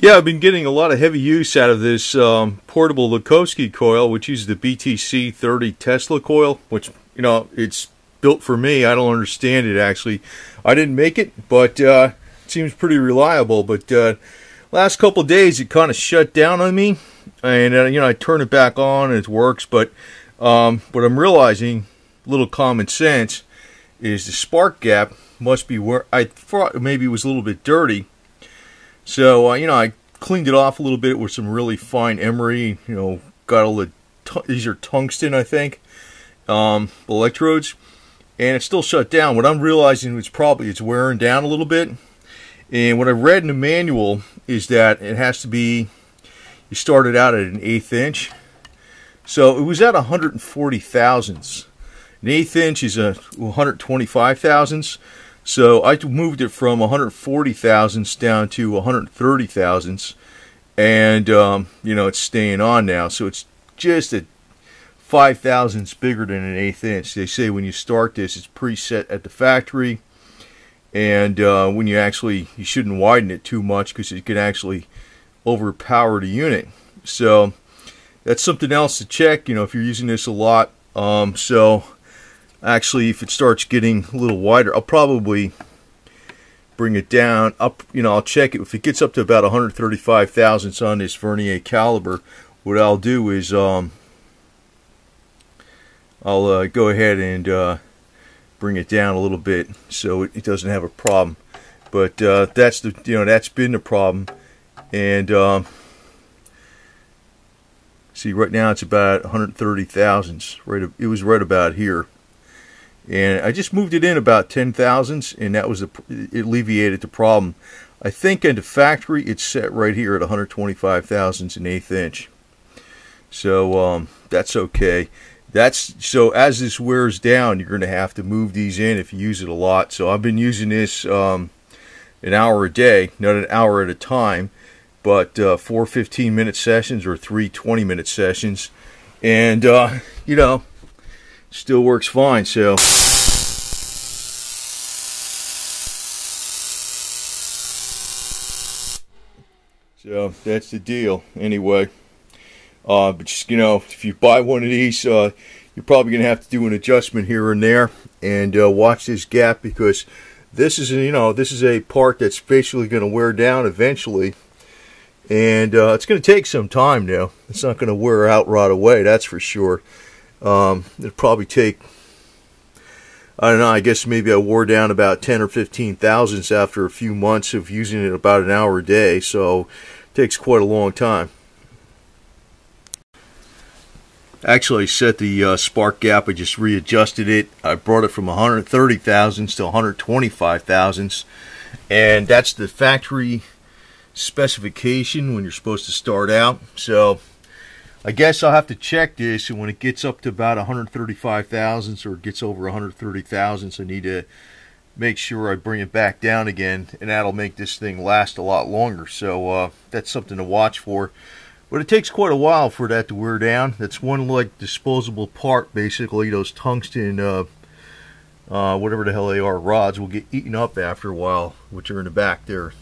Yeah, I've been getting a lot of heavy use out of this portable Lakhovsky coil, which uses the BTC30 Tesla coil, which, you know, it's built for me. I don't understand it, actually. I didn't make it, but it seems pretty reliable. But last couple of days, it kind of shut down on me, and, you know, I turn it back on, and it works. But what I'm realizing, a little common sense, is the spark gap must be where I thought maybe it was a little bit dirty. So, you know, I cleaned it off a little bit with some really fine emery, you know, got all the, these are tungsten, I think, electrodes, and it's still shut down. What I'm realizing is probably it's wearing down a little bit, and what I read in the manual is that it has to be, you started out at an 1/8 inch, so it was at 140 thousandths. An 1/8 inch is a 125 thousandths. So I moved it from 140 thousandths down to 130 thousandths, and you know, it's staying on now. So it's just a 5 thousandths bigger than an 1/8 inch. They say when you start this, it's preset at the factory, and when you actually, you shouldn't widen it too much because it can actually overpower the unit. So that's something else to check. You know, if you're using this a lot, so. Actually, if it starts getting a little wider, I'll probably bring it down. Up, you know, I'll check it. If it gets up to about 135 thousandths on this vernier caliber, what I'll do is I'll go ahead and bring it down a little bit so it doesn't have a problem. But that's the, you know, that's been the problem. And see, right now it's about 130 thousandths. Right, it was right about here. And I just moved it in about 10 thousandths, and that was it alleviated the problem. I think at the factory it's set right here at 125 thousandths an 1/8 inch. So that's okay. That's so as this wears down, you're going to have to move these in if you use it a lot. So I've been using this an hour a day, not an hour at a time, but 4 15-minute sessions or 3 20-minute sessions, and you know, still works fine. So. So that's the deal anyway. But just, you know, if you buy one of these, you're probably going to have to do an adjustment here and there, and watch this gap, because this is, you know, this is a part that's basically going to wear down eventually, and it's going to take some time now. It's not going to wear out right away, that's for sure. It'd probably take, I don't know, I guess maybe I wore down about 10 or 15 thousandths after a few months of using it about an hour a day, so it takes quite a long time. Actually, I set the spark gap, I just readjusted it. I brought it from 130 thousandths to 125 thousandths, and that's the factory specification when you're supposed to start out. So I guess I'll have to check this, and when it gets up to about 135 thousandths or gets over 130 thousandths, I need to make sure I bring it back down again, and that'll make this thing last a lot longer. So that's something to watch for. But it takes quite a while for that to wear down. That's one like disposable part, basically. Those tungsten, whatever the hell they are, rods will get eaten up after a while, which are in the back there.